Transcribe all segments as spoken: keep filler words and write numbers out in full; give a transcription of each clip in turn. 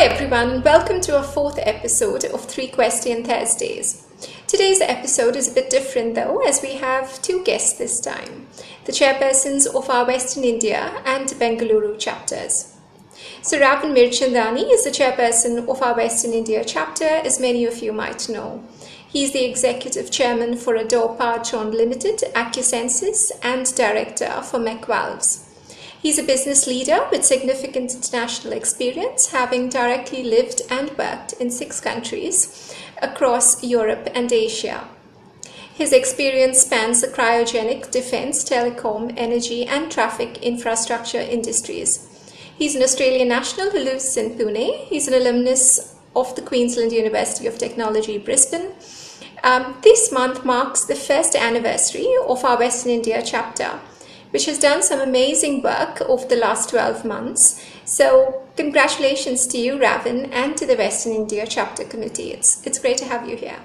Hi everyone and welcome to our fourth episode of Three Question Thursdays. Today's episode is a bit different though, as we have two guests this time, the chairpersons of our Western India and Bengaluru chapters. So Ravin Mirchandani is the chairperson of our Western India chapter, as many of you might know. He is the executive chairman for Ador Powertron Limited, Acusensus and director for Mech Valves. He's a business leader with significant international experience, having directly lived and worked in six countries across Europe and Asia. His experience spans the cryogenic, defense, telecom, energy and traffic infrastructure industries. He's an Australian national who lives in Pune. He's an alumnus of the Queensland University of Technology, Brisbane. Um, this month marks the first anniversary of our Western India chapter, which has done some amazing work over the last twelve months. So congratulations to you, Ravin, and to the Western India Chapter Committee. It's, it's great to have you here.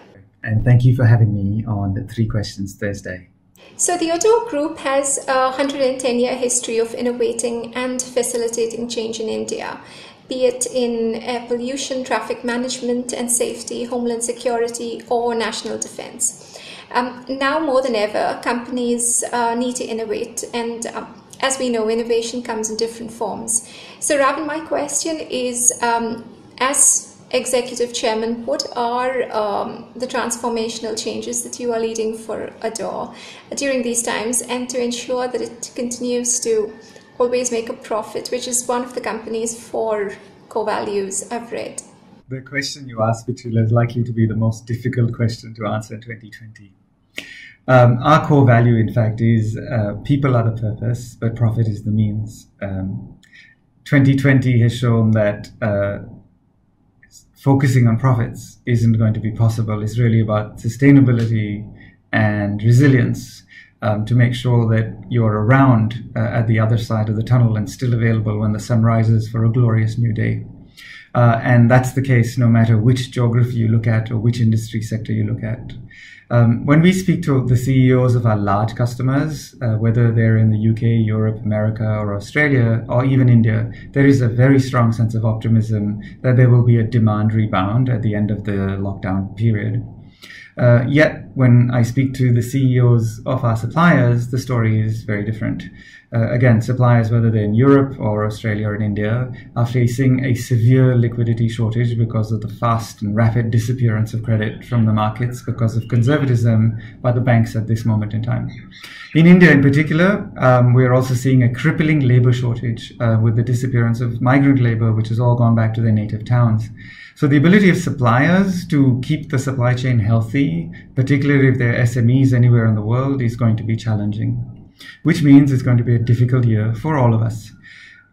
And thank you for having me on the Three Questions Thursday. So the Ador Group has a one hundred ten year history of innovating and facilitating change in India, be it in air pollution, traffic management and safety, homeland security or national defense. Um, now more than ever, companies uh, need to innovate, and um, as we know, innovation comes in different forms. So Ravin, my question is, um, as Executive Chairman, what are um, the transformational changes that you are leading for Ador during these times, and to ensure that it continues to always make a profit, which is one of the company's four core values I've read? The question you asked, which is likely to be the most difficult question to answer in twenty twenty. Um, our core value, in fact, is uh, people are the purpose, but profit is the means. Um, twenty twenty has shown that uh, focusing on profits isn't going to be possible. It's really about sustainability and resilience um, to make sure that you're around uh, at the other side of the tunnel and still available when the sun rises for a glorious new day. Uh, and that's the case no matter which geography you look at or which industry sector you look at. Um, when we speak to the C E Os of our large customers, uh, whether they're in the U K, Europe, America or Australia or even India, there is a very strong sense of optimism that there will be a demand rebound at the end of the lockdown period. Uh, yet, when I speak to the C E Os of our suppliers, the story is very different. Uh, again, suppliers, whether they're in Europe or Australia or in India, are facing a severe liquidity shortage because of the fast and rapid disappearance of credit from the markets because of conservatism by the banks at this moment in time. In India in particular, um, we're also seeing a crippling labor shortage uh, with the disappearance of migrant labor, which has all gone back to their native towns. So the ability of suppliers to keep the supply chain healthy, particularly if they're S M Es anywhere in the world, is going to be challenging, which means it's going to be a difficult year for all of us.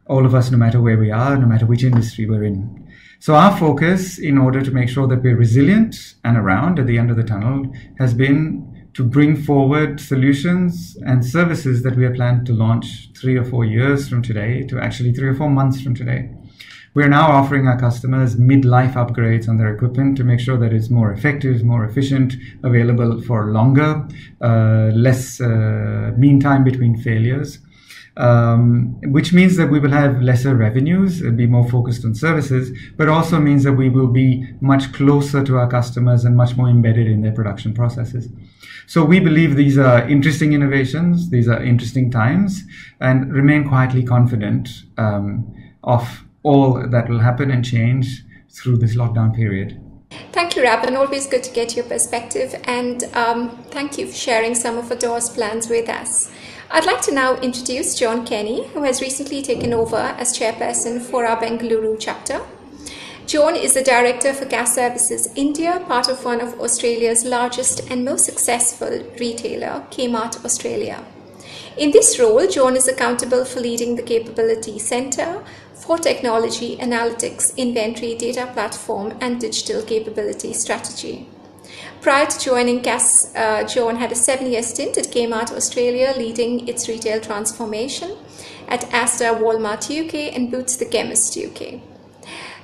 All of us, no matter where we are, no matter which industry we're in. So our focus, in order to make sure that we're resilient and around at the end of the tunnel, has been to bring forward solutions and services that we have planned to launch three or four years from today to actually three or four months from today. We're now offering our customers mid-life upgrades on their equipment to make sure that it's more effective, more efficient, available for longer, uh, less uh, mean time between failures, um, which means that we will have lesser revenues, be more focused on services, but also means that we will be much closer to our customers and much more embedded in their production processes. So we believe these are interesting innovations, these are interesting times, and remain quietly confident um, of all that will happen and change through this lockdown period. Thank you, Ravin. Always good to get your perspective, and um, thank you for sharing some of Ador's plans with us. I'd like to now introduce John Kenny, who has recently taken over as chairperson for our Bengaluru chapter. John is the director for K A S Services India, part of one of Australia's largest and most successful retailer, Kmart Australia. In this role, John is accountable for leading the Capability Centre for Technology, Analytics, Inventory, Data Platform and Digital Capability Strategy. Prior to joining K A S, uh, John had a seven year stint at Kmart Australia, leading its retail transformation at ASDA Walmart U K and Boots the Chemist U K.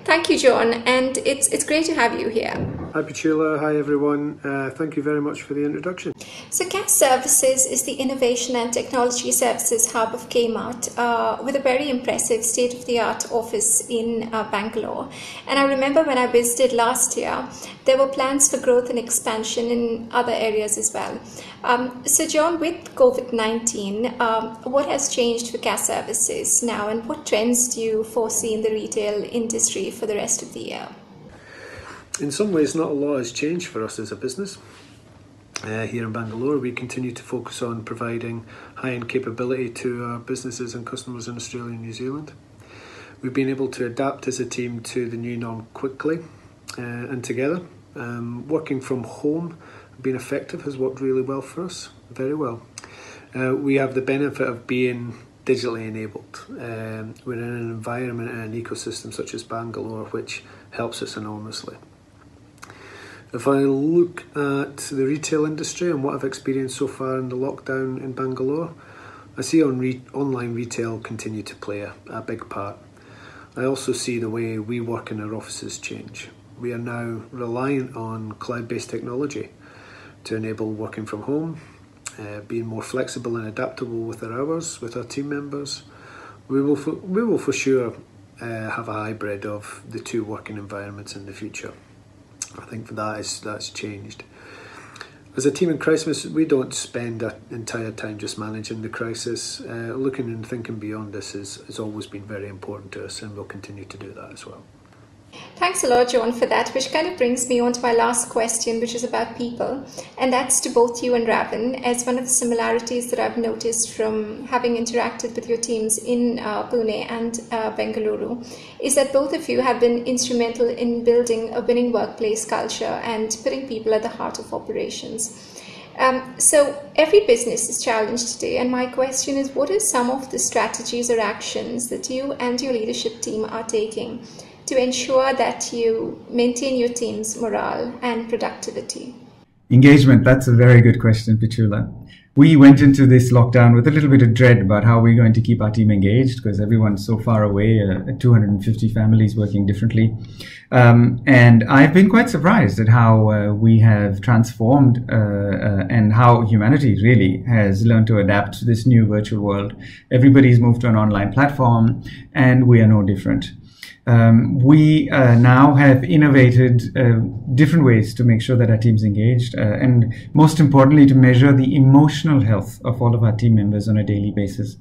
Thank you, John, and it's, it's great to have you here. Hi Petula, hi everyone. Uh, thank you very much for the introduction. So K A S Services is the Innovation and Technology Services Hub of Kmart uh, with a very impressive state-of-the-art office in uh, Bangalore. And I remember when I visited last year, there were plans for growth and expansion in other areas as well. Um, so John, with COVID nineteen, um, what has changed for K A S Services now and what trends do you foresee in the retail industry for the rest of the year? In some ways, not a lot has changed for us as a business. Uh, here in Bangalore, we continue to focus on providing high-end capability to our businesses and customers in Australia and New Zealand. We've been able to adapt as a team to the new norm quickly uh, and together. Um, working from home, being effective, has worked really well for us, very well. Uh, we have the benefit of being digitally enabled. Um, we're in an environment and an ecosystem such as Bangalore, which helps us enormously. If I look at the retail industry and what I've experienced so far in the lockdown in Bangalore, I see on re online retail continue to play a, a big part. I also see the way we work in our offices change. We are now reliant on cloud-based technology to enable working from home, uh, being more flexible and adaptable with our hours, with our team members. We will for, we will for sure uh, have a hybrid of the two working environments in the future. I think that is, that's changed. As a team in crisis, we don't spend our entire time just managing the crisis. Uh, looking and thinking beyond this is, has always been very important to us, and we'll continue to do that as well. Thanks a lot, John, for that, which kind of brings me on to my last question, which is about people. And that's to both you and Ravin, as one of the similarities that I've noticed from having interacted with your teams in uh, Pune and uh, Bengaluru is that both of you have been instrumental in building a winning workplace culture and putting people at the heart of operations. Um, so every business is challenged today, and my question is, what are some of the strategies or actions that you and your leadership team are taking to ensure that you maintain your team's morale and productivity? Engagement, that's a very good question, Petula. We went into this lockdown with a little bit of dread about how we're going to keep our team engaged because everyone's so far away, uh, two hundred fifty families working differently. Um, and I've been quite surprised at how uh, we have transformed uh, uh, and how humanity really has learned to adapt to this new virtual world. Everybody's moved to an online platform and we are no different. Um, we uh, now have innovated uh, different ways to make sure that our team's engaged uh, and most importantly to measure the emotional health of all of our team members on a daily basis.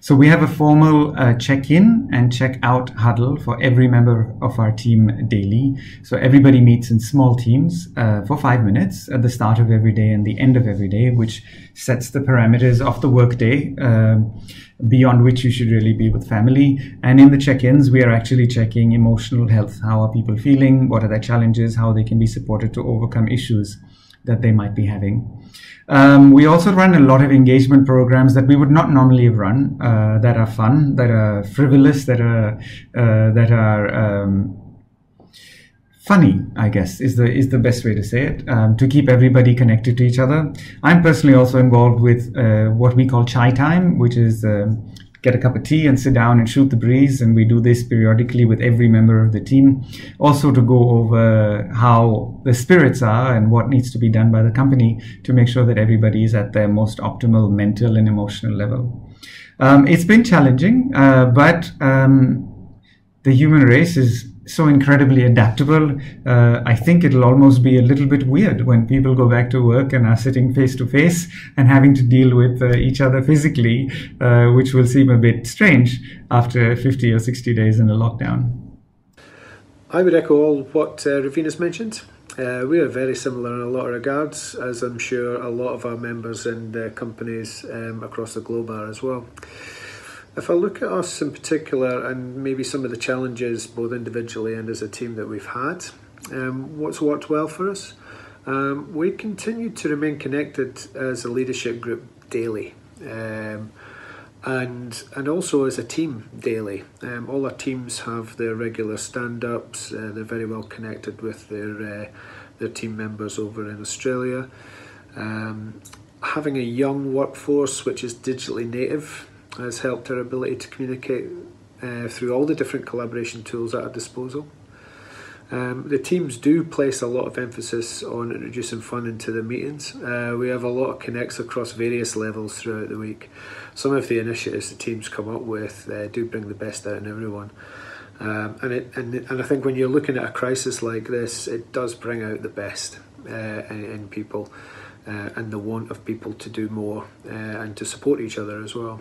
So we have a formal uh, check-in and check-out huddle for every member of our team daily. So everybody meets in small teams uh, for five minutes at the start of every day and the end of every day, which sets the parameters of the workday, uh, beyond which you should really be with family. And in the check-ins, we are actually checking emotional health. How are people feeling? What are their challenges? How they can be supported to overcome issues that they might be having. Um, we also run a lot of engagement programs that we would not normally have run, uh, that are fun, that are frivolous, that are uh, that are um, funny, I guess, is the is the best way to say it, um, to keep everybody connected to each other. I'm personally also involved with uh, what we call chai time, which is uh, get a cup of tea and sit down and shoot the breeze. And we do this periodically with every member of the team, also to go over how the spirits are and what needs to be done by the company to make sure that everybody is at their most optimal mental and emotional level. Um, it's been challenging, uh, but um, the human race is so incredibly adaptable. Uh, I think it'll almost be a little bit weird when people go back to work and are sitting face to face and having to deal with uh, each other physically, uh, which will seem a bit strange after fifty or sixty days in a lockdown. I would echo all what uh, Ravin has mentioned. Uh, we are very similar in a lot of regards, as I'm sure a lot of our members and uh, companies um, across the globe are as well. If I look at us in particular and maybe some of the challenges both individually and as a team that we've had, um, what's worked well for us? Um, we continue to remain connected as a leadership group daily um, and and also as a team daily. Um, all our teams have their regular stand-ups, uh, they're very well connected with their, uh, their team members over in Australia. Um, having a young workforce which is digitally native has helped our ability to communicate uh, through all the different collaboration tools at our disposal. Um, the teams do place a lot of emphasis on introducing fun into the meetings. Uh, we have a lot of connects across various levels throughout the week. Some of the initiatives the teams come up with uh, do bring the best out in everyone. Um, and, it, and, and I think when you're looking at a crisis like this, it does bring out the best uh, in, in people uh, and the want of people to do more uh, and to support each other as well.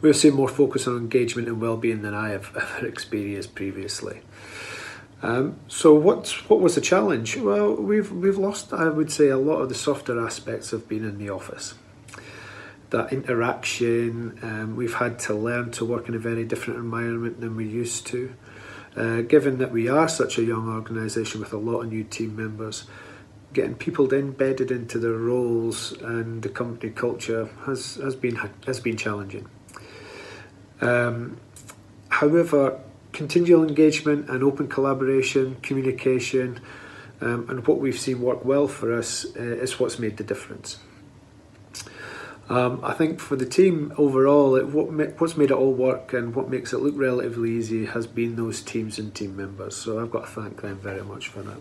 We've seen more focus on engagement and well-being than I have ever experienced previously. Um, so what's, what was the challenge? Well, we've, we've lost, I would say, a lot of the softer aspects of being in the office. That interaction, um, we've had to learn to work in a very different environment than we used to. Uh, given that we are such a young organisation with a lot of new team members, getting people embedded into their roles and the company culture has, has, been, has been challenging. Um, however, continual engagement and open collaboration, communication, um, and what we've seen work well for us uh, is what's made the difference. Um, I think for the team overall, it, what ma what's made it all work and what makes it look relatively easy has been those teams and team members. So I've got to thank them very much for that.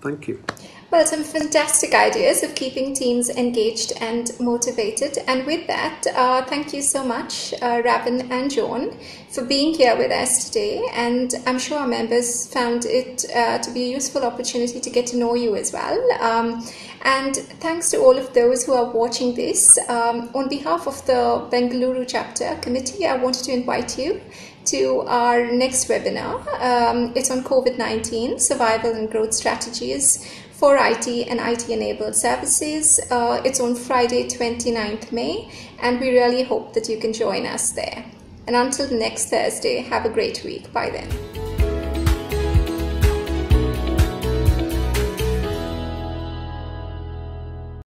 Thank you. Well, some fantastic ideas of keeping teams engaged and motivated. And with that, uh, thank you so much, uh, Ravin and John, for being here with us today. And I'm sure our members found it uh, to be a useful opportunity to get to know you as well. Um, and thanks to all of those who are watching this. Um, on behalf of the Bengaluru Chapter Committee, I wanted to invite you to our next webinar. Um, it's on COVID nineteen, Survival and Growth Strategies for I T and I T-enabled services. Uh, it's on Friday, the twenty-ninth of May, and we really hope that you can join us there. And until next Thursday, have a great week. Bye then.